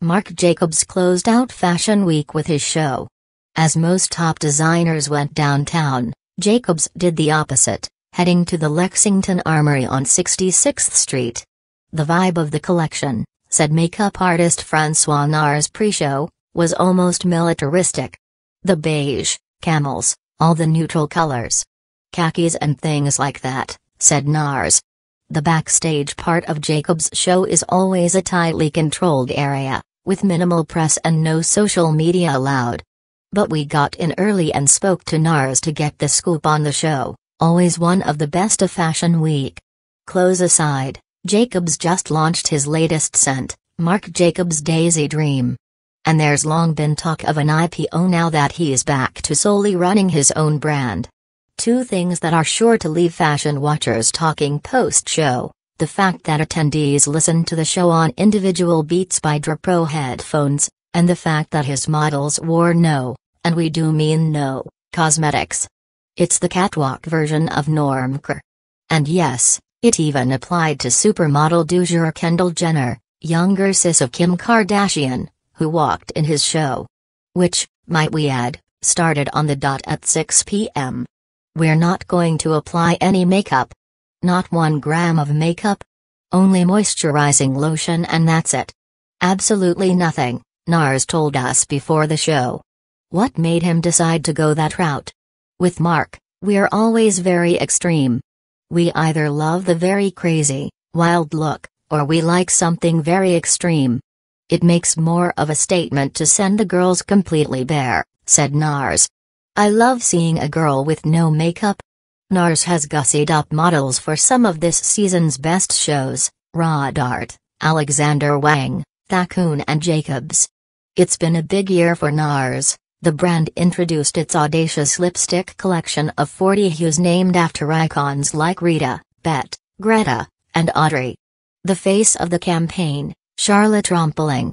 Marc Jacobs closed out Fashion Week with his show. As most top designers went downtown, Jacobs did the opposite, heading to the Lexington Armory on 66th Street. The vibe of the collection, said makeup artist François Nars pre-show, was almost militaristic. The beige, camels, all the neutral colors. Khakis and things like that, said Nars. The backstage part of Jacobs' show is always a tightly controlled area, with minimal press and no social media allowed. But we got in early and spoke to Nars to get the scoop on the show, always one of the best of Fashion Week. Clothes aside, Jacobs just launched his latest scent, Marc Jacobs Daisy Dream. And there's long been talk of an IPO now that he is back to solely running his own brand. Two things that are sure to leave fashion watchers talking post-show, the fact that attendees listened to the show on individual Beats by Dre headphones, and the fact that his models wore no, and we do mean no, cosmetics. It's the catwalk version of Norm Kerr. And yes, it even applied to supermodel du jour Kendall Jenner, younger sis of Kim Kardashian, who walked in his show. Which, might we add, started on the dot at 6 p.m. We're not going to apply any makeup. Not 1 gram of makeup. Only moisturizing lotion and that's it. Absolutely nothing, Nars told us before the show. What made him decide to go that route? With Marc, we're always very extreme. We either love the very crazy, wild look, or we like something very extreme. It makes more of a statement to send the girls completely bare, said Nars. I love seeing a girl with no makeup. Nars has gussied up models for some of this season's best shows, Rodarte, Alexander Wang, Thakoon and Jacobs. It's been a big year for Nars. The brand introduced its audacious lipstick collection of 40 hues named after icons like Rita, Bette, Greta, and Audrey. The face of the campaign, Charlotte Rampling,